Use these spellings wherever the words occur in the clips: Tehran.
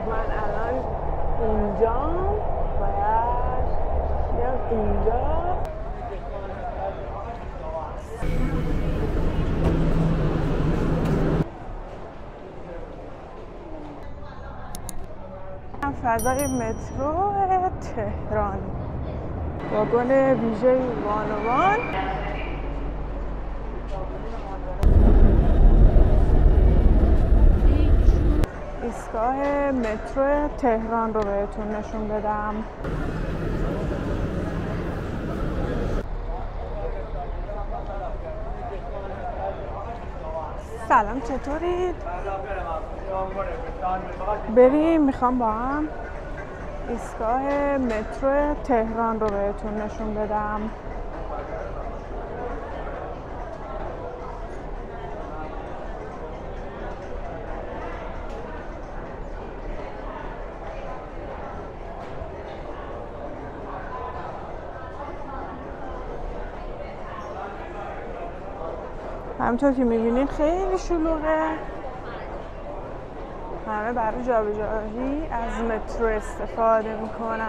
خب من الان اینجا باید میام اینجا. فضای مترو تهران، واگن ویژه وانوان. ایستگاه مترو تهران رو بهتون نشون بدم. سلام، چطورید؟ بریم، میخوام با هم ایستگاه مترو تهران رو بهتون نشون بدم. همونطور که میبینید خیلی شلوغه، همه برای جابجایی از مترو استفاده میکنن.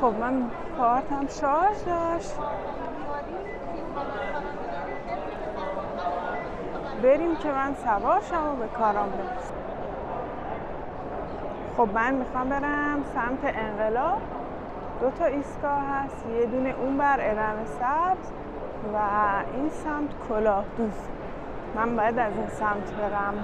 خب من کارتم شارژ داشت. بریم که من سوار شم و به کارم برسم. خب من میخوام برم سمت انقلاب. دو تا ایستگاه هست، یه دونه اون بر علم سبز و این سمت کلاه دوست. من باید از این سمت برم.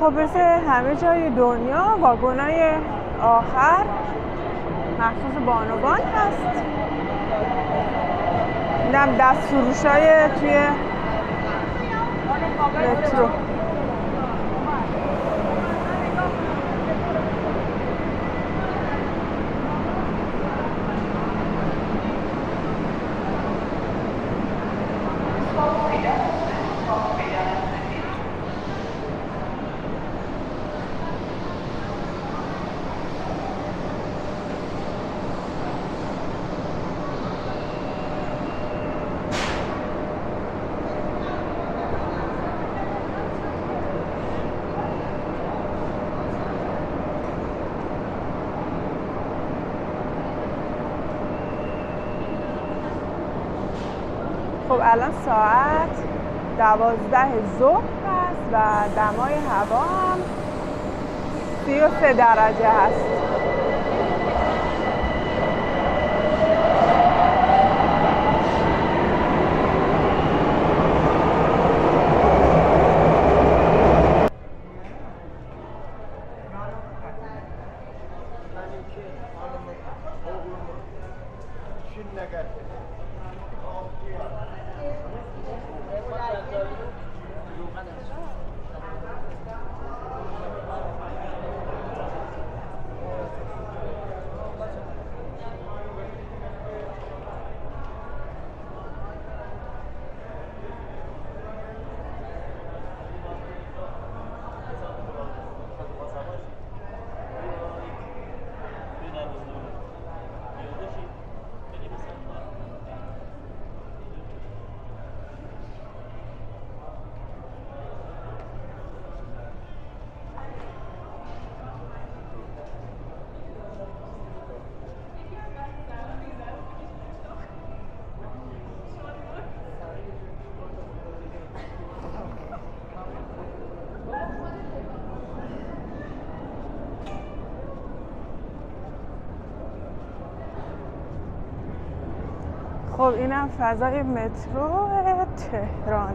خب مثل همه جای دنیا واگن‌های آخر مخصوص بانوان هست. اینم دست فروشای توی مترو. خب الان ساعت 12 ظهر هست و دمای هوا هم 33 درجه هست. خب اینم فضای مترو تهران.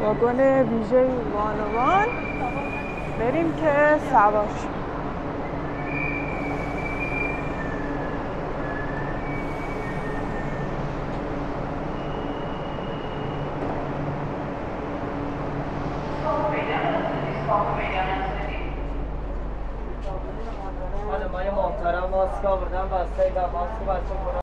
واگن ویژه بانوان بریم که سوار شیم. خانمای محترم ماسک آوردن بسته و ماسک بچه‌ها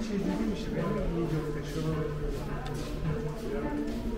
چیزی میشه به این جفته شد.